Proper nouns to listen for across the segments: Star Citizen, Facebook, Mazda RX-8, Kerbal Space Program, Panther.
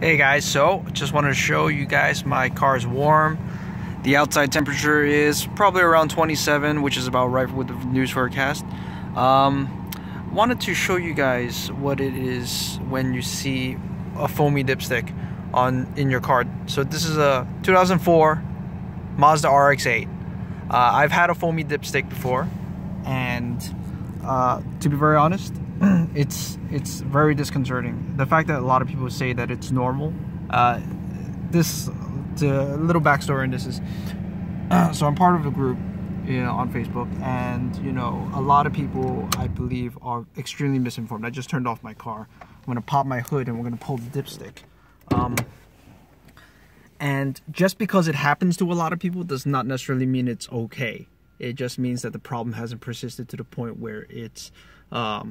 Hey guys, so just wanted to show you guys my car's warm. The outside temperature is probably around 27, which is about right with the news forecast. Wanted to show you guys what it is when you see a foamy dipstick in your car. So this is a 2004 Mazda RX-8. I've had a foamy dipstick before, and to be very honest, it's very disconcerting. The fact that a lot of people say that it's normal. The little backstory in this is, so I'm part of a group, you know, on Facebook, and you know, a lot of people I believe are extremely misinformed. I just turned off my car. I'm gonna pop my hood and we're gonna pull the dipstick. And just because it happens to a lot of people does not necessarily mean it's okay. It just means that the problem hasn't persisted to the point where it's a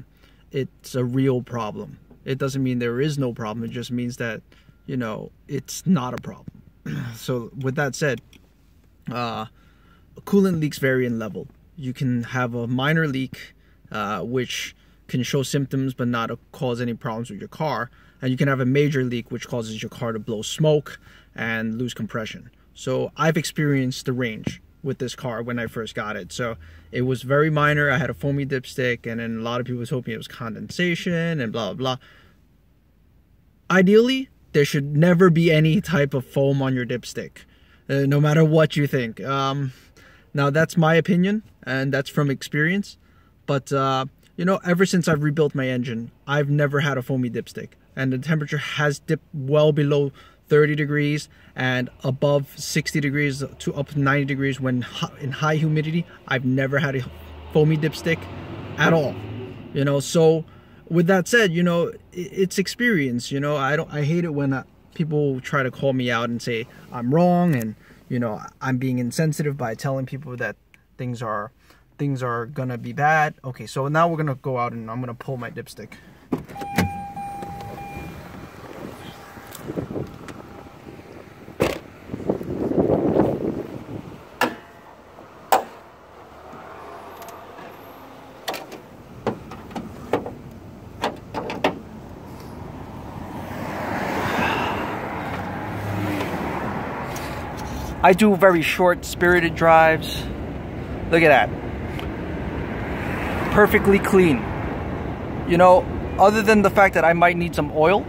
real problem. It doesn't mean there is no problem. It just means that, you know, it's not a problem. So with that said, coolant leaks vary in level. You can have a minor leak, which can show symptoms but not cause any problems with your car. And you can have a major leak, which causes your car to blow smoke and lose compression. So I've experienced the range with this car when I first got it. So it was very minor. I had a foamy dipstick, and then a lot of people was hoping it was condensation and blah, blah, blah. Ideally, there should never be any type of foam on your dipstick, no matter what you think. Now that's my opinion, and that's from experience. But you know, ever since I've rebuilt my engine, I've never had a foamy dipstick, and the temperature has dipped well below 30 degrees and above 60 degrees to up to 90 degrees when in high humidity. I've never had a foamy dipstick at all, you know. So with that said, you know, it's experience, you know. I hate it when people try to call me out and say I'm wrong, and you know, I'm being insensitive by telling people that things are gonna be bad. Okay, so now we're gonna go out and I'm gonna pull my dipstick. I do very short, spirited drives. Look at that. Perfectly clean. You know, other than the fact that I might need some oil,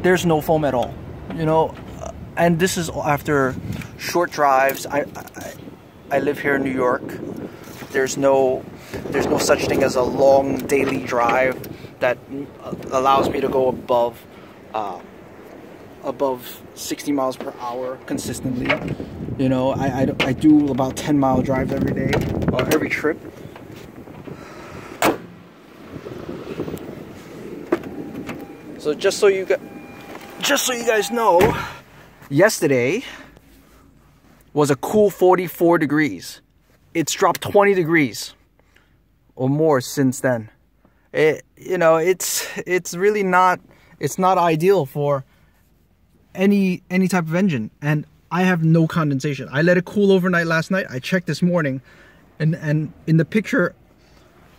there's no foam at all. You know, and this is after short drives. I live here in New York. There's no such thing as a long daily drive that allows me to go above 60 miles per hour consistently. You know, I do about 10-mile drives every day, or every trip. So just so you guys know, yesterday was a cool 44 degrees. It's dropped 20 degrees or more since then. It, you know, it's really not, it's not ideal for any type of engine. And I have no condensation. I let it cool overnight last night. I checked this morning, and in the picture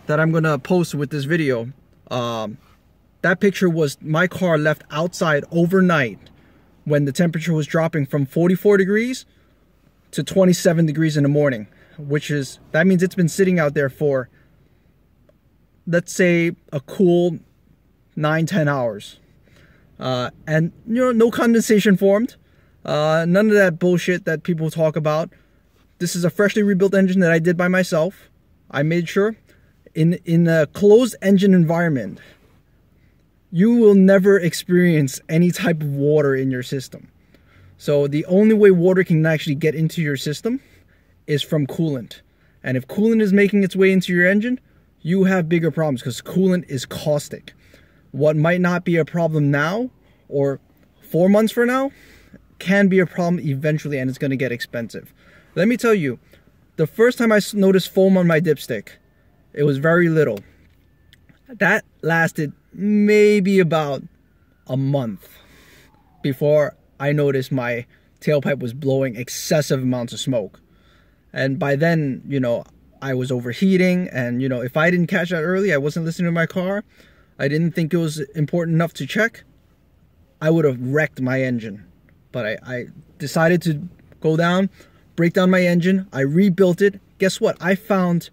that I'm gonna post with this video, that picture was my car left outside overnight when the temperature was dropping from 44 degrees to 27 degrees in the morning, which is, that means it's been sitting out there for, let's say, a cool 9-10 hours. And you know, no condensation formed, none of that bullshit that people talk about. This is a freshly rebuilt engine that I did by myself. I made sure in a closed engine environment, you will never experience any type of water in your system. So the only way water can actually get into your system is from coolant. And if coolant is making its way into your engine, you have bigger problems, because coolant is caustic. What might not be a problem now, or 4 months from now, can be a problem eventually, and it's going to get expensive. Let me tell you, the first time I noticed foam on my dipstick, it was very little. That lasted maybe about a month before I noticed my tailpipe was blowing excessive amounts of smoke. And by then, you know, I was overheating, and you know, if I didn't catch that early, I wasn't listening to my car, I didn't think it was important enough to check, I would have wrecked my engine. But I decided to go down, break down my engine. I rebuilt it. Guess what? I found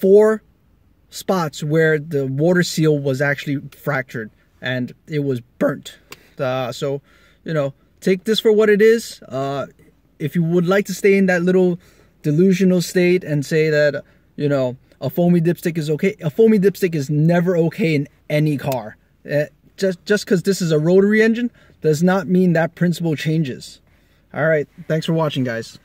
4 spots where the water seal was actually fractured and it was burnt. So, you know, take this for what it is. If you would like to stay in that little delusional state and say that, you know, a foamy dipstick is okay, a foamy dipstick is never okay in any car. Just because this is a rotary engine does not mean that principle changes. All right, thanks for watching, guys.